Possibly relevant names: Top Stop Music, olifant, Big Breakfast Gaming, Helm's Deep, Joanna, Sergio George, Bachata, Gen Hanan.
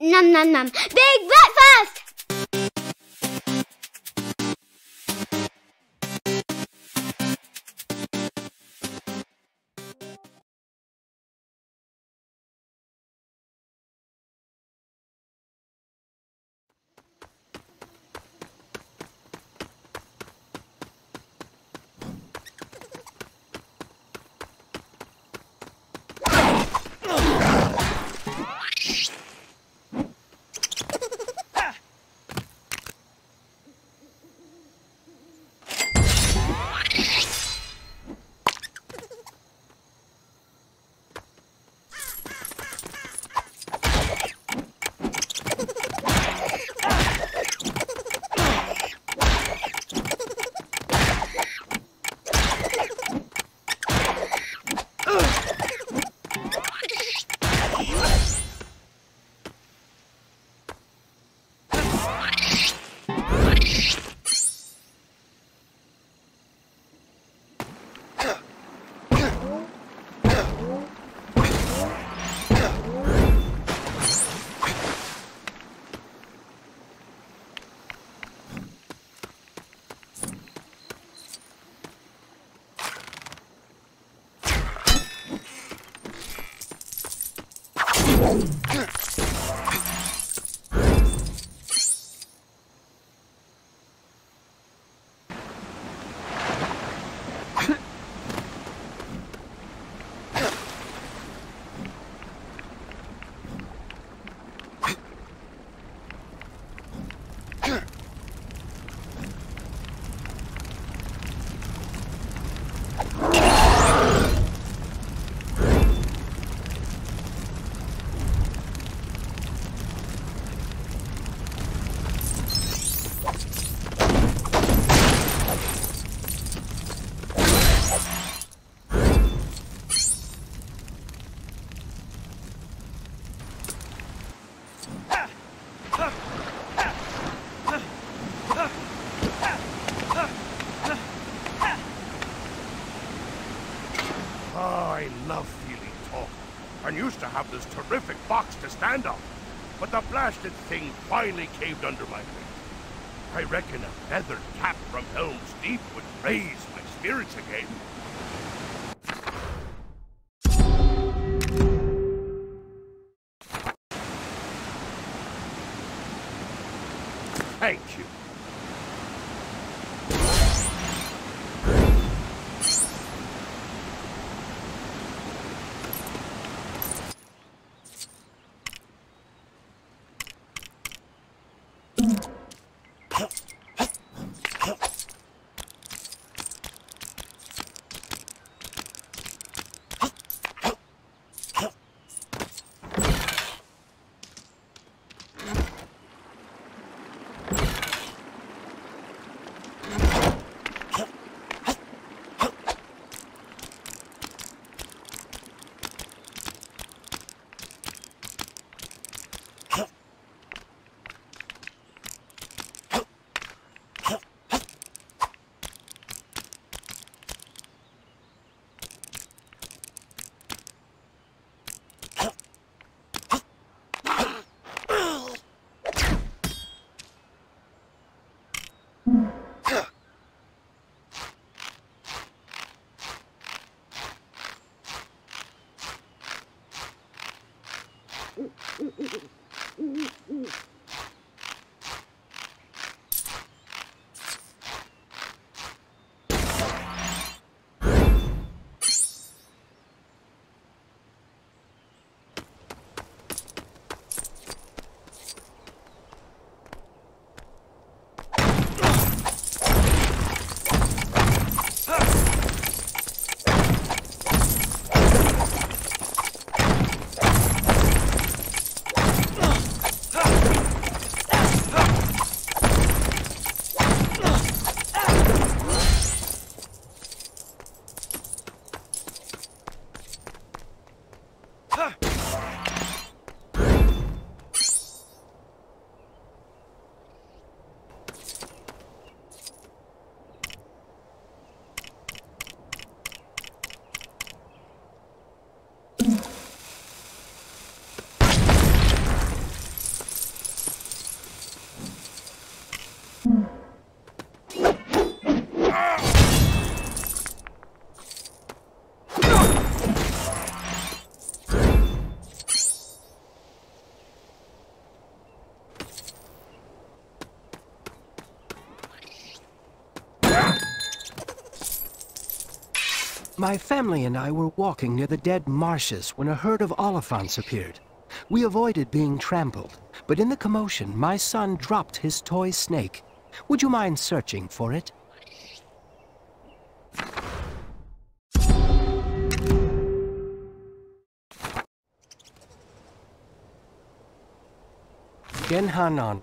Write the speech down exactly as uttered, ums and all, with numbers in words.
Num num num. Big breakfast! Used to have this terrific box to stand on, but the blasted thing finally caved under my weight. I reckon a feathered cap from Helm's Deep would raise my spirits again. Thank you. My family and I were walking near the dead marshes when a herd of olifants appeared. We avoided being trampled, but in the commotion, my son dropped his toy snake. Would you mind searching for it? Gen Hanan.